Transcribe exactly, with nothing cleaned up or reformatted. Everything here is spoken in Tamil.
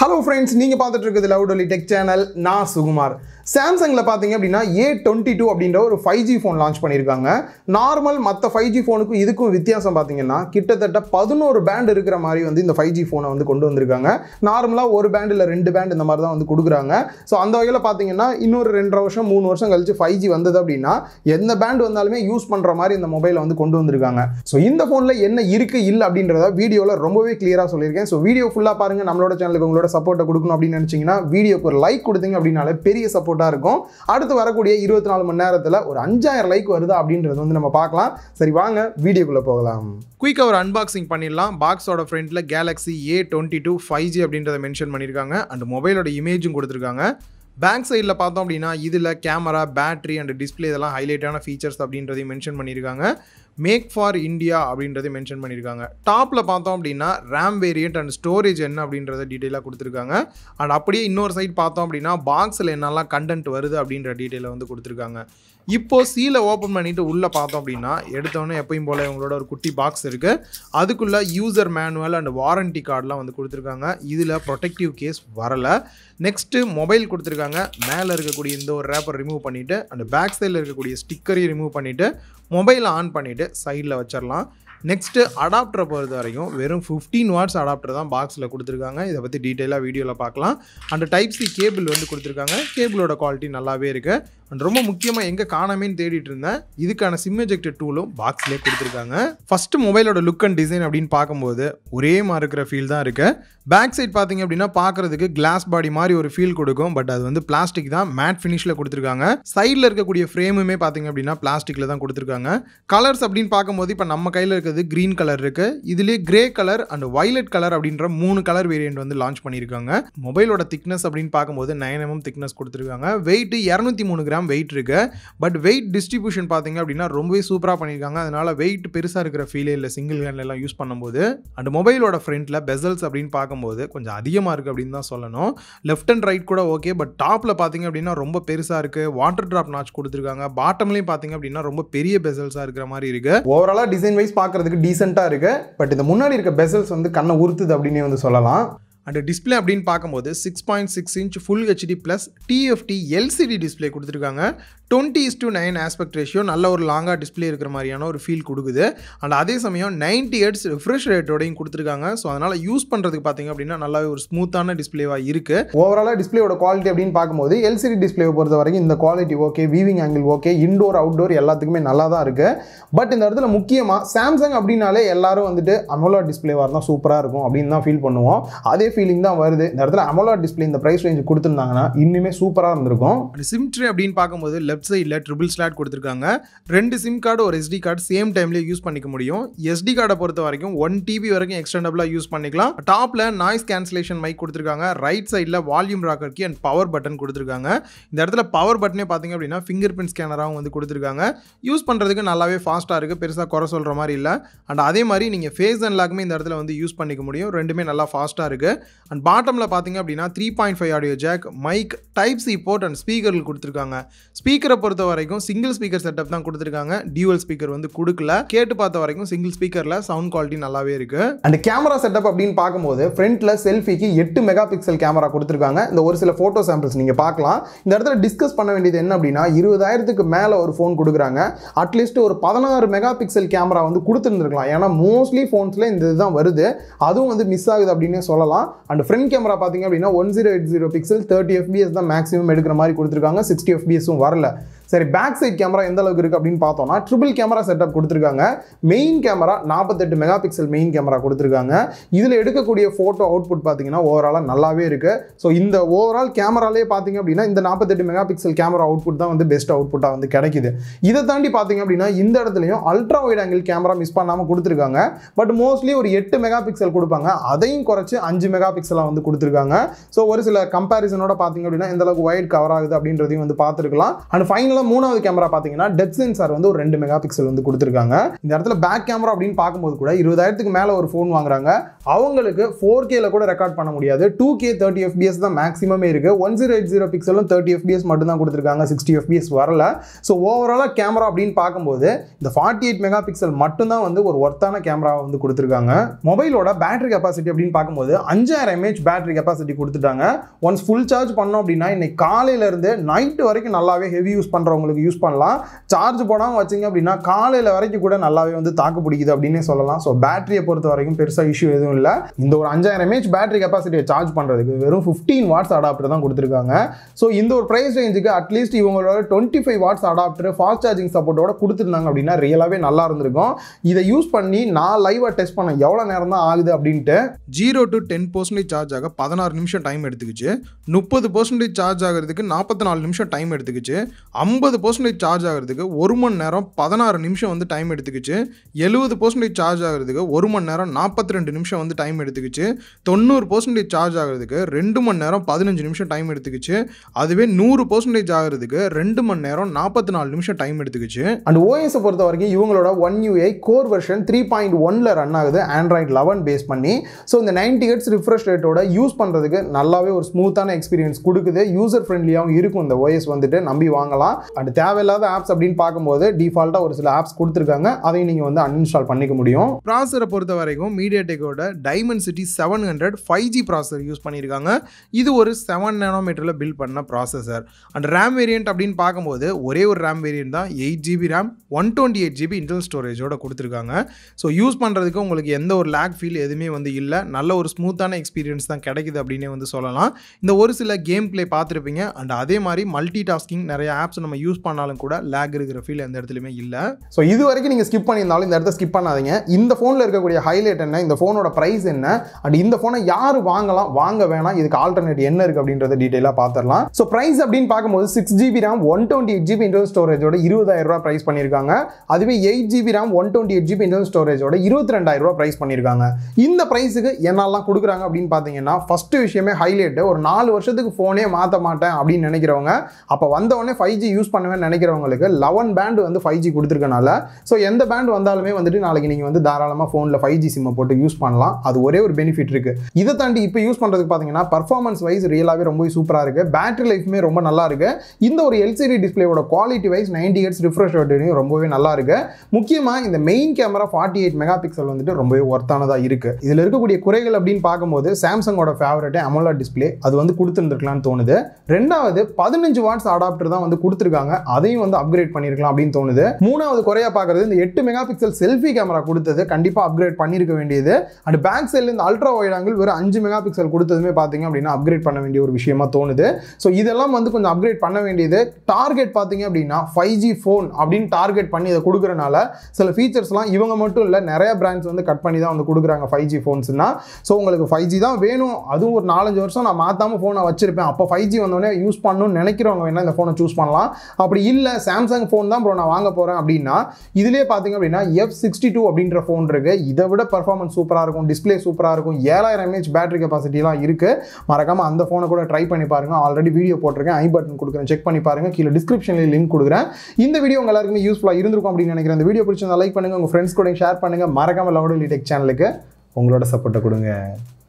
Hello friends, you are watching the Loud Oli Tech channel. I am Sugumar. Samsung A twenty-two five G phone launched. Normal five G phone ku idukku vithyasam pathingena kittathetta eleven band irukra mari vandu indha five G phone ah vandu kondu vandirukanga. Normally one band illa two band indha mari dhaan vandu kudukranga. So andha vagayila pathingena innoru two varsham three varsham kalichu five G vandadhu appadina endha band vandalume use pandra mari indha mobile vandu kondu vandirukanga. So indha phone la enna irukku illa abindradha video la rombave clear ah solliruken. So video full ah paarenga nammaloda channel ku support கொடுக்கணும் அப்படி நினைச்சீங்கனா வீடியோக்கு ஒரு லைக் கொடுத்தீங்க அப்படினால பெரிய சப்போர்ட்டா இருக்கும். அடுத்து வரக்கூடிய இருபத்தி நாலு மணி நேரத்துல ஒரு ஐயாயிரம் லைக் வருது அப்படின்றது வந்து நம்ம பார்க்கலாம். சரி வாங்க வீடியோக்குள்ள போகலாம். குயிக்கா ஒரு அன்பாக்சிங் பண்ணிடலாம். பாக்ஸோட ஃப்ரண்ட்ல Galaxy A twenty-two five G அப்படின்றத மென்ஷன் பண்ணிருக்காங்க and மொபைலோட இமேஜும் கொடுத்திருக்காங்க. Back side la paathom appadina idhila camera battery and display idella highlight ana features abindradhi mention pannirukanga. Make for India abindradhi mention pannirukanga. Top la paathom appadina RAM variant and storage enna abindradha detail ah kuduthirukanga and appadiye innor side paathom appadina box la enna la content varudhu abindra detail ah vandu kuduthirukanga. Ippo seal ah open pannittu ulla paathom appadina edutone eppayum pole ungaloda or kutti box irukku adukulla user manual and warranty card la vandu kuduthirukanga. Idhila protective case varala. Next mobile kuduthirukanga. மேல இருக்கக்கூடிய இந்த ஒரு ராப்பர் ரிமூவ் பண்ணிட்டு அந்த பேக் சைடுல இருக்கக்கூடிய ஸ்டிக்கரை ரிமூவ் பண்ணிட்டு மொபைல் ஆன் பண்ணிட்டு சைடுல வச்சிரலாம். நெக்ஸ்ட் அடாப்டர் பொறுத்த வரைக்கும் வெறும் பதினைந்து வாட்ஸ் அடாப்டர் தான் பாக்ஸ்ல கொடுத்திருக்காங்க. இத பத்தி டீடைலா வீடியோல பார்க்கலாம். அந்த டைப் C கேபிள் வந்து கொடுத்திருக்காங்க. கேபிளோட குவாலிட்டி நல்லாவே இருக்கு. அண்ட் ரொம்ப முக்கியமா எங்க காணாமேன்னு தேடிட்டு இருந்தேன். இதுக்கான சிம் எஜெக்ட் டூலும் பாக்ஸ்லயே கொடுத்திருக்காங்க. ஃபர்ஸ்ட் மொபைலோட லுக் அண்ட் டிசைன் அப்படினு பாக்கும்போது ஒரே மாதிரி இருக்கிற ஃபீல் தான் இருக்கு. பேக் சைடு பாத்தீங்க அப்படினா பார்க்கிறதுக்கு கிளாஸ் பாடி மாதிரி ஒரு ஃபீல் கொடுக்கும். பட் அது வந்து பிளாஸ்டிக் தான் மேட் ஃபினிஷ்ல கொடுத்திருக்காங்க. சைடுல இருக்கக்கூடிய ஃப்ரேமுமே பாத்தீங்க அப்படினா பிளாஸ்டிக்ல தான் கொடுத்திருக்காங்க. கலர்ஸ் அப்படினு பாக்கும்போது இப்ப நம்ம கையில இருக்குது green கலர் இருக்கு. இதுலயே grey colour and violet colour அப்படின்ற மூணு கலர் வேரியன்ட் வந்து லான்ச் பண்ணிருக்காங்க. மொபைலோட thickness அப்படினு பாக்கும்போது nine millimeter thickness கொடுத்திருக்காங்க. weight இருநூற்று மூன்று கிராம் weight இருக்கு. பட் weight distribution பாத்தீங்க அப்படினா ரொம்பவே சூப்பரா பண்ணிருக்காங்க. அதனால weight பெருசா இருக்கிற ஃபீல் இல்ல சிங்கிள் ஹேண்ட்ல எல்லாம் யூஸ் பண்ணும்போது. அண்ட் மொபைலோட ஃப்ரண்ட்ல bezels அப்படினு பாக்கும்போது கொஞ்சம் அதிகமா இருக்கு அப்படினு தான் சொல்லணும். லெஃப்ட் அண்ட் ரைட் கூட ஓகே பட் டாப்ல பாத்தீங்க அப்படினா ரொம்ப பெருசா இருக்கு. வாட்டர் டிராப் notch கொடுத்திருக்காங்க. பாட்டம்லயும் பாத்தீங்க அப்படினா ரொம்ப பெரிய bezels-ஆ இருக்கிற மாதிரி இருக்கு. ஓவராலா டிசைன் வைஸ் பார்க்கிறதுக்கு டீசன்ட்டா இருக்கு. பட் இந்த முன்னாடி இருக்க bezels வந்து கண்ணை ஊறுது அப்படினே வந்து சொல்லலாம். And display அப்படினு பாக்கும்போது six point six inch full H D plus T F T L C D display கொடுத்திருக்காங்க. twenty to nine aspect ratio நல்ல ஒரு லாங்கா display இருக்கிற மாதிரியான ஒரு feel கொடுக்குது. and அதே சமயம் ninety hertz refresh rate ஓடையும் கொடுத்திருக்காங்க. சோ அதனால யூஸ் பண்றதுக்கு பாத்தீங்க அப்படினா நல்லாவே ஒரு ஸ்மூத்தான display-வா இருக்கு. ஓவராலா display-வோட quality அப்படினு பாக்கும்போது L C D display-வை பொறுத்த வரைக்கும் இந்த quality okay, viewing angle okay, indoor outdoor எல்லாத்துக்குமே நல்லா தான் இருக்கு. பட் இந்த இடத்துல முக்கியமா Samsung அப்படினாலே எல்லாரும் வந்துட்டு AMOLED display-வா இருந்தா சூப்பரா இருக்கும் அப்படினு தான் feel பண்ணுவோம். அதே feeling தான் வருது. இந்த இடத்துல AMOLED display இந்த price range கொடுத்திருந்தாங்கனா இன்னுமே சூப்பரா இருந்திருக்கும். SIM tray அப்படினு பாக்கும்போது லெஃப்ட் சைடுல ட்ரிபிள் ஸ்லாட் கொடுத்திருக்காங்க. ரெண்டு SIM கார்டு ஒரு S D கார்டு சேம் டைம்ல யூஸ் பண்ணிக்க முடியும். S D கார்டை பொறுத்த வரைக்கும் one T B வரைக்கும் எக்ஸ்டெண்டபிளா யூஸ் பண்ணிக்கலாம். டாப்ல noise cancellation mic கொடுத்திருக்காங்க. ரைட் சைடுல volume rocker key and power button கொடுத்திருக்காங்க. இந்த இடத்துல பவர் பட்டனே பாத்தீங்க அப்படினா fingerprint ஸ்கேனராவும் வந்து கொடுத்திருக்காங்க. யூஸ் பண்றதுக்கு நல்லாவே ஃபாஸ்டா இருக்கு. பெருசா குறை சொல்ற மாதிரி இல்ல. அண்ட் அதே மாதிரி நீங்க ஃபேஸ் அன்லாக்மே இந்த இடத்துல வந்து யூஸ் பண்ணிக்க முடியும். ரெண்டுமே நல்லா ஃபாஸ்டா இருக்கு. And bottomல பாத்தீங்க அப்படினா three point five audio jack, mic, type C port and speaker கொடுத்திருக்காங்க. ஸ்பீக்கரை பொறுத்த வரைக்கும் சிங்கிள் ஸ்பீக்கர் செட்டப் தான் கொடுத்திருக்காங்க. டுவல் ஸ்பீக்கர் வந்து கொடுக்கல. கேட்டு பார்த்த வரைக்கும் சிங்கிள் ஸ்பீக்கர்ல சவுண்ட் குவாலிட்டி நல்லாவே இருக்கு. அண்ட் கேமரா செட்டப் அப்படினு பாக்கும்போது ஃப்ரண்ட்ல செல்ஃபிக்கு எட்டு மெகா பிக்சல் கேமரா கொடுத்திருக்காங்க. இந்த ஒரு சில போட்டோ சாம்பிள்ஸ் நீங்க பார்க்கலாம். இந்த இடத்துல டிஸ்கஸ் பண்ண வேண்டியது என்ன அப்படினா இருபதாயிரம் க்கு மேல ஒரு ஃபோன் கொடுக்கறாங்க. அட்லீஸ்ட் ஒரு பதினாறு மெகா பிக்சல் கேமரா வந்து கொடுத்திருந்திருக்கலாம். ஏனா மோஸ்ட்லி ஃபோன்ஸ்ல இந்த இதுதான் வருது. அதுவும் வந்து மிஸ் ஆகுது அப்படினே சொல்லலாம். And front camera பாத்தீங்க அப்படினா ten eighty pixel thirty F P S தான் maximum எடுக்கிற மாதிரி கொடுத்திருக்காங்க. sixty F P S உம் வரல. சரி பேக் சைடு கேமரா எந்த அளவுக்கு இருக்கு அப்படினு பார்த்தோம்னா ட்ரிபிள் கேமரா செட்டப் கொடுத்திருக்காங்க. மெயின் கேமரா நாற்பத்தெட்டு மெகா பிக்சல் மெயின் கேமரா கொடுத்திருக்காங்க. இதுல எடுக்கக்கூடிய போட்டோ அவுட்புட் பாத்தீங்கன்னா ஓவராலா நல்லாவே இருக்கு. சோ இந்த ஓவரால் கேமராலயே பாத்தீங்க அப்படினா இந்த நாற்பத்தெட்டு மெகா பிக்சல் கேமரா அவுட்புட் தான் வந்து பெஸ்ட் அவுட்புட்டா வந்து கிடைக்குது. இத தாண்டி பாத்தீங்க அப்படினா இந்த இடத்துலயும் ultra wide angle camera miss பண்ணாம கொடுத்திருக்காங்க. பட் மோஸ்ட்லி ஒரு எட்டு மெகா பிக்சல் கொடுப்பாங்க. அதையும் குறைச்சு அஞ்சு மெகா பிக்சலா வந்து கொடுத்திருக்காங்க. சோ ஒரு சில கம்பேரிசனோட பாத்தீங்க அப்படினா இந்த அளவுக்கு வைட் கவர் ஆகுது அப்படின்றதையும் வந்து பாத்துக்கலாம். அண்ட் ஃபைனல் இதுல மூணாவது கேமரா பாத்தீங்கன்னா டெப்த் சென்சார் வந்து ஒரு ரெண்டு மெகா பிக்சல் வந்து கொடுத்திருக்காங்க. இந்த இடத்துல பேக் கேமரா அப்படினு பாக்கும்போது கூட இருபதாயிரம் க்கு மேல ஒரு ஃபோன் வாங்குறாங்க அவங்களுக்கு ஃபோர் கே ல கூட ரெக்கார்ட் பண்ண முடியாது. Two K thirty F P S தான் மேக்ஸிமமே இருக்கு. ten eighty பிக்சலும் thirty F P S மட்டும் தான் கொடுத்திருக்காங்க. sixty F P S வரல. சோ ஓவராலா கேமரா அப்படினு பாக்கும்போது இந்த forty-eight மெகா பிக்சல் மட்டும் தான் வந்து ஒரு வர்த்தான கேமராவை வந்து கொடுத்திருக்காங்க. மொபைலோட பேட்டரி கெபாசிட்டி அப்படினு பாக்கும்போது five thousand m A h battery capacity கொடுத்துட்டாங்க. ஒன்ஸ் ஃபுல் சார்ஜ் பண்ணோம் அப்படினா இன்னைக்கு காலையில இருந்து நைட் வரைக்கும் நல்லாவே ஹெவி யூஸ் பண்றவங்களுக்கு யூஸ் பண்ணலாம். சார்ஜ் போடாம வச்சீங்க அப்படினா காலையில வரைக்கும் கூட நல்லாவே வந்து தாக்கு பிடிக்குது அப்படினே சொல்லலாம். சோ பேட்டரியை பொறுத்த வரைக்கும் பெருசா இஷ்யூ எதுவும் இல்ல. இந்த ஒரு five thousand m A h battery கெபாசிட்டியை சார்ஜ் பண்றதுக்கு வெறும் fifteen watts அடாப்டர் தான் கொடுத்திருக்காங்க. சோ இந்த ஒரு பிரைஸ் ரேஞ்சுக்கு அட்லீஸ்ட் இவங்களோட twenty-five watts adapter fast charging சப்போர்ட்டோட கொடுத்திருந்தாங்க அப்படினா ரியலாவே நல்லா இருந்திருக்கும். இதை யூஸ் பண்ணி நான் லைவா டெஸ்ட் பண்ண எவ்வளவு நேரம் தான் ஆகுது அப்படின்ட்டு zero to ten percent charge ஆக பதினாறு நிமிஷம் டைம் எடுத்துக்கிச்சு. முப்பது percent சார்ஜ் ஆகிறதுக்கு நாற்பத்தி நாலு நிமிஷம் டைம் எடுத்துக்கிச்சு. ஐம்பது percent சார்ஜ் ஆகிறதுக்கு ஒரு மணி நேரம் பதினாறு நிமிஷம் வந்து டைம் எடுத்துக்கிச்சு. எழுபது percent சார்ஜ் ஆகிறதுக்கு ஒரு மணி நேரம் நாற்பத்தி ரெண்டு நிமிஷம் வந்து டைம் எடுத்துக்கிச்சு. தொண்ணூறு percent சார்ஜ் ஆகிறதுக்கு ரெண்டு மணி நேரம் பதினஞ்சு நிமிஷம் டைம் எடுத்துக்கிச்சு. அதுவே நூறு percent ஆகிறதுக்கு ரெண்டு மணி நேரம் நாற்பத்தி நாலு நிமிஷம் டைம் எடுத்துக்கிச்சு. அண்ட் ஓஎஸ் பொறுத்த வரைக்கும் இவங்களோட one UI core version three point ஒன்ல ரன் ஆகுது ஆண்ட்ராய்ட் லெவன் பேஸ் பண்ணி. ஸோ இந்த நைன்டி ஹெர்ட்ஸ் ரிஃப்ரெஷ் ரேட்டோட யூஸ் பண்ணுறதுக்கு நல்லாவே ஒரு ஸ்மூத்தான எக்ஸ்பீரியன்ஸ் கொடுக்குது. யூசர் ஃப்ரெண்ட்லியாகவும் இருக்கும் இந்த ஓஎஸ் வந்துட்டு நம்பி வாங்கலாம். அண்ட் தேவையில்லாத ஆப்ஸ் அப்படின்னு பார்க்கும்போது டிஃபால்ட்டாக ஒரு சில ஆப்ஸ் கொடுத்துருக்காங்க அதையும் நீங்கள் வந்து அன்இன்ஸ்டால் பண்ணிக்க முடியும். ப்ராசரை பொறுத்த வரைக்கும் மீடியாடெக்கோட Dimensity seven hundred five G processor use பண்ணியிருக்காங்க. இது ஒரு செவன் நானோமீட்டரில் பில்ட் பண்ண ப்ராசஸர். அண்ட் ரேம் வேரியன்ட் அப்படின்னு பார்க்கும்போது ஒரே ஒரு ரேம் வேரியன்ட் தான் eight GB RAM one twenty eight GB internal ஸ்டோரேஜோட கொடுத்துருக்காங்க. ஸோ யூஸ் பண்ணுறதுக்கு உங்களுக்கு எந்த ஒரு லேக் ஃபீல் எதுவுமே வந்து இல்லை. நல்ல ஒரு ஸ்மூத்தான எக்ஸ்பீரியன்ஸ் தான் கிடைக்குது அப்படின்னே வந்து சொல்லலாம். இந்த ஒரு சில கேம் பிளே பார்த்துருப்பீங்க. அண்ட் அதே மாதிரி மல்டி டாஸ்கிங் நிறைய ஆப்ஸ் நம்ம யூஸ் பண்ணாலும் கூட லேக் இருக்கிற ஃபீல் எந்த இடத்துலையுமே இல்லை. ஸோ இது வரைக்கும் நீங்கள் ஸ்கிப் பண்ணியிருந்தாலும் இந்த இடத்த ஸ்கிப் பண்ணாதீங்க. இந்த ஃபோனில் இருக்கக்கூடிய ஹைலைட் என்ன, இந்த ஃபோனோட ப்ரைஸ் என்ன, அண்ட் இந்த ஃபோனை யார் வாங்கலாம் வாங்க வேணாம், இதுக்கு ஆல்டர்னேட் என்ன இருக்குது அப்படின்றத டீட்டெயிலாக பார்த்துடலாம். ஸோ ப்ரைஸ் அப்படின்னு பார்க்கும்போது six GB RAM one twenty eight GB internal ஸ்டோரேஜோட இருபதாயிரம் ரூபா ப்ரைஸ் பண்ணியிருக்காங்க. அதுவே eight GB RAM one twenty eight GB internal ஸ்டோரேஜோட இருபத்தி ரெண்டாயிரம் ரூபா ப்ரைஸ் பண்ணியிருக்காங்க. இந்த ப்ரைஸுக்கு என்னெல்லாம் கொடுக்குறாங்க அப்படின்னு பார்த்தீங்கன்னா ஃபர்ஸ்ட் விஷயமே ஹைலைட். ஒரு நாலு வருஷத்துக்கு ஃபோனே மாற்ற மாட்டேன் அப்படின்னு நினைக்கிறவங்க, அப்போ வந்தவொடனே ஃபைவ் ஜி யூஸ் பண்ணுவேன்னு நினைக்கிறவங்களுக்கு லெவன் பேண்டு வந்து ஃபைவ் ஜி கொடுத்துருக்கனால ஸோ எந்த பேண்ட் வந்தாலுமே வந்துட்டு நாளைக்கு நீங்கள் வந்து தாராளமாக ஃபோனில் ஃபைவ் ஜி சிம்மை போட்டு யூஸ் பண்ணலாம். அது ஒரே ஒரு பெனிஃபிட் இருக்குது. இதை தாண்டி இப்போ யூஸ் பண்ணுறதுக்கு பார்த்தீங்கன்னா பர்ஃபார்மன்ஸ் வைஸ் ரியலாகவே ரொம்ப சூப்பராக இருக்குது. பேட்டரி லைஃப்மே ரொம்ப நல்லா இருக்குது. இந்த ஒரு எல்சிடி டிஸ்பிளேயோட quality wise ninety hertz refresh ரேட்லையும் ரொம்பவே நல்லா இருக்குது. முக்கியமாக இந்த main camera forty eight megapixel வந்துட்டு ரொம்பவே ஒர்த்தானதாக இருக்குது. இதில் இருக்கக்கூடிய குறைகள் அப்படின்னு பார்க்கும்போது சாம்சங்கோட ஃபேவரட் அமோலட் டிஸ்பிளே அது வந்து கொடுத்துருந்துருக்கலாம்னு தோணுது. ரெண்டாவது பதினஞ்சு வாட்ஸ் அடாப்டர் தான் வந்து கொடுத்துருக்காங்க, அதையும் வந்து அப்கிரேட் பண்ணியிருக்கலாம் அப்படின்னு தோணுது. மூணாவது குறையா பார்க்குறது இந்த எட்டு மெகா பிக்சல் செல்ஃபி கேமரா கொடுத்தது கண்டிப்பாக அப்கிரேட் பண்ணியிருக்க வேண்டியது. அண்ட் பேக் சைடில் இந்த அல்ட்ரா வைட் ஆங்கிள் வெறும் அஞ்சு மெகா பிக்சல் கொடுத்ததுமே பார்த்தீங்க அப்படின்னா அப்கிரேட் பண்ண வேண்டிய ஒரு விஷயமா தோணுது. ஸோ இதெல்லாம் வந்து கொஞ்சம் அப்கிரேட் பண்ண வேண்டியது. டார்கெட் பார்த்தீங்க அப்படின்னா ஃபைவ் ஜி ஃபோன் அப்படின்னு டார்கெட் பண்ணி இதை கொடுக்குறனால சில ஃபீச்சர்ஸ்லாம் இவங்க மட்டும் இல்லை நிறைய பிராண்ட்ஸ் வந்து கட் பண்ணி தான் வந்து கொடுக்குறாங்க ஃபைவ் ஜி ஃபோன்ஸ்னா. ஸோ உங்களுக்கு ஃபைவ் ஜி தான் வேணும், அதுவும் ஒரு நாலஞ்சு வருஷம் நான் மாற்றாமல் ஃபோனை வச்சிருப்பேன், அப்போ ஃபைவ் ஜி வந்தோடனே யூஸ் பண்ணணும்னு நினைக்கிறவங்க வேணால் இந்த ஃபோனை சூஸ் பண்ணலாம். அப்படி இல்லை சாம்சங் ஃபோன் தான் ப்ரோ நான் வாங்க போகிறேன் அப்படின்னா இதிலே பார்த்தீங்க அப்படின்னா F sixty-two அப்படின்ற ஃபோன் இருக்குது. இதை விட பர்ஃபார்மன்ஸ் சூப்பராக இருக்கும், டிஸ்பிளே சூப்பராக இருக்கும், ஏழாயிரம் எம்ஏஹெச் பேட்டரி கெபாசிட்டிலாம் இருக்குது. மறக்காமல் அந்த ஃபோனை கூட ட்ரை பண்ணி பாருங்கள். ஆல்ரெடி வீடியோ போட்டிருக்கேன், ஐ பட்டன் கொடுக்குறேன், செக் பண்ணி பாருங்கள். கீழே டிஸ்கிரிப்ஷனில் லிங்க் கொடுக்குறேன். இந்த வீடியோ உங்கள் எல்லாருக்குமே யூஸ்ஃபுல்லாக இருந்திருக்கும் அப்படின்னு நினைக்கிறேன். இந்த வீடியோ பிடிச்சிருந்தா லைக் பண்ணுங்கள், உங்கள் ஃப்ரெண்ட்ஸ் கூட ஷேர் பண்ணுங்கள். மறக்காமல் லவுட் ஒலி டெக் சேனலுக்கு உங்களோட சப்போர்ட்டை கொடுங்க.